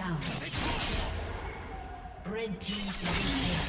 down. Red team out.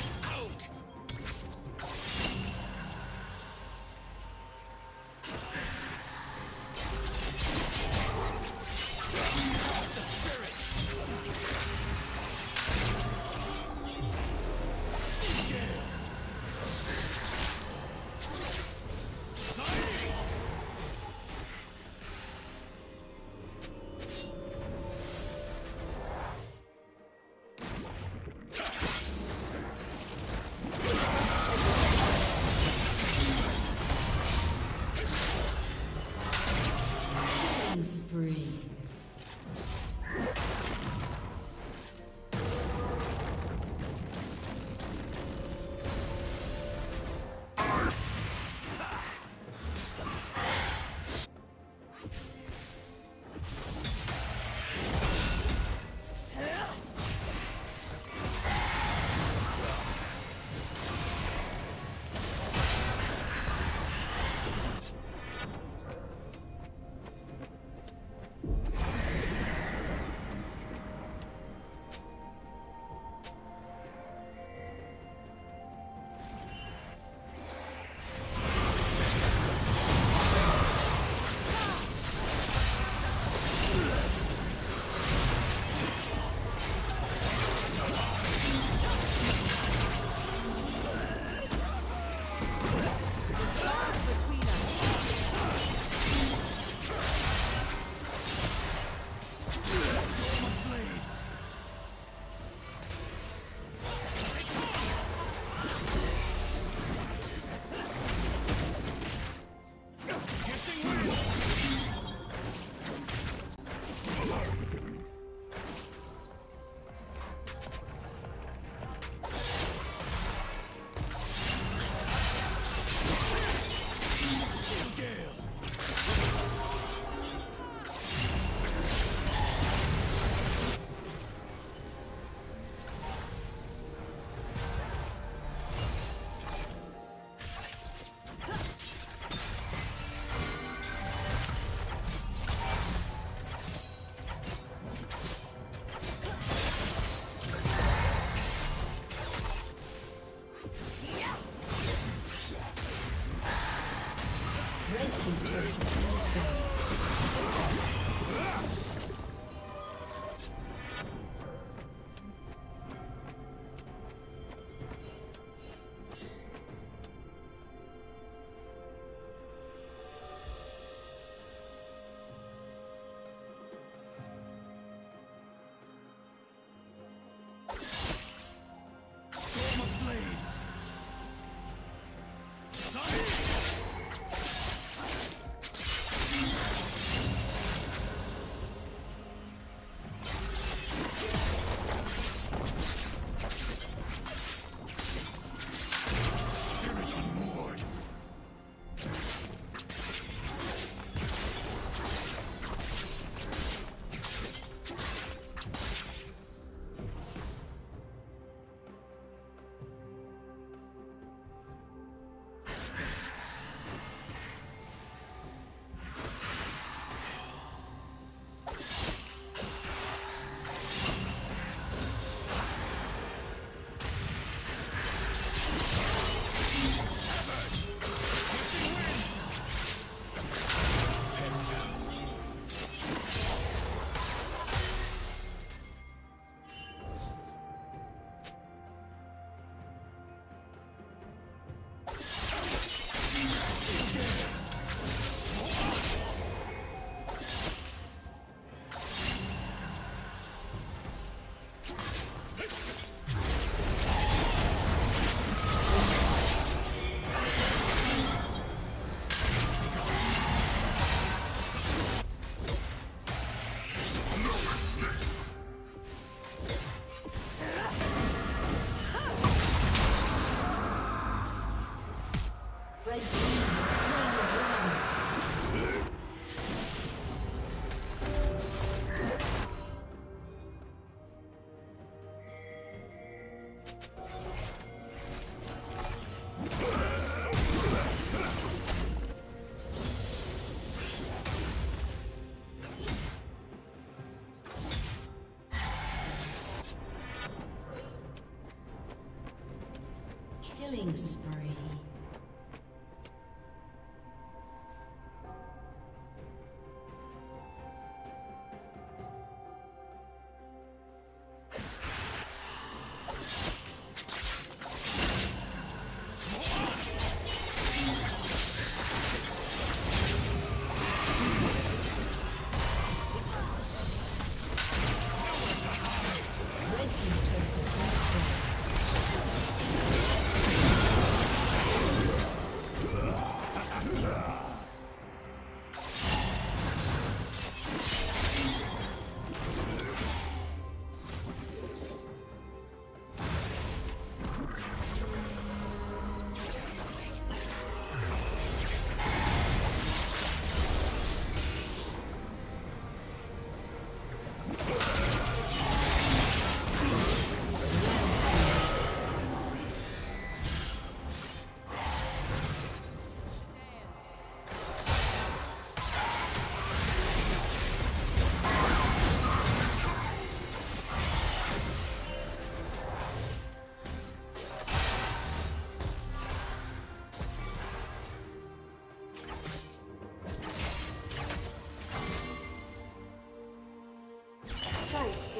Killing spree.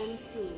Unseen.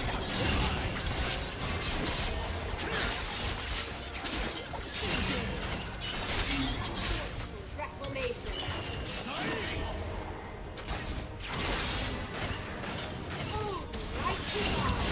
Reclamation. Move right to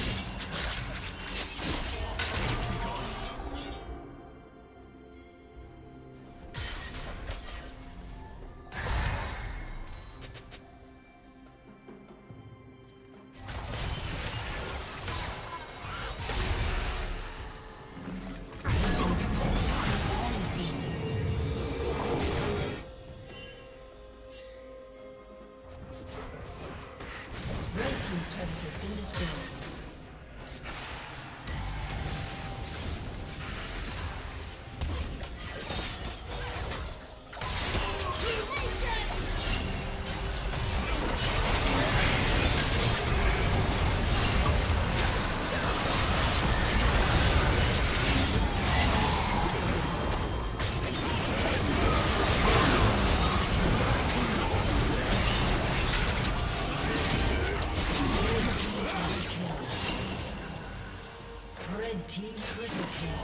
Team triple kill.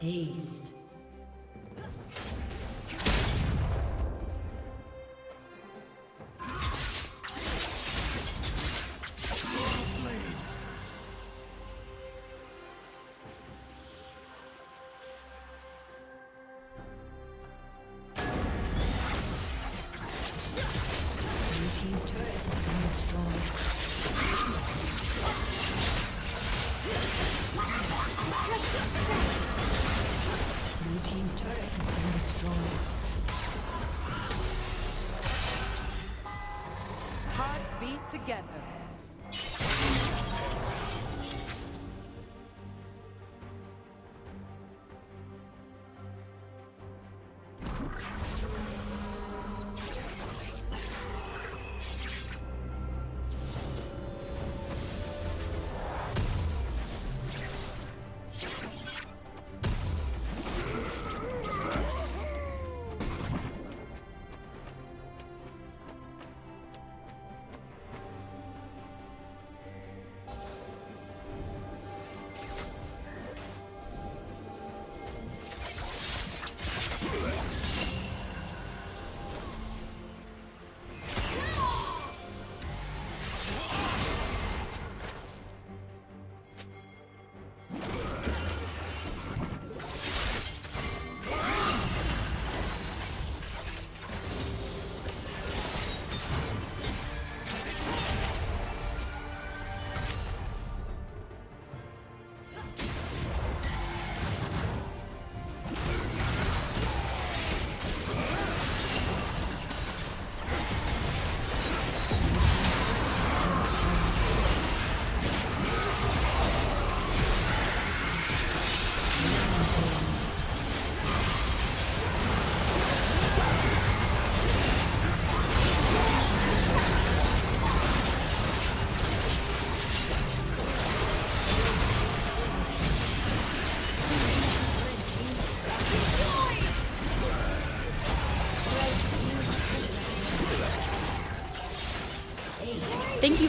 Dazed. Thank you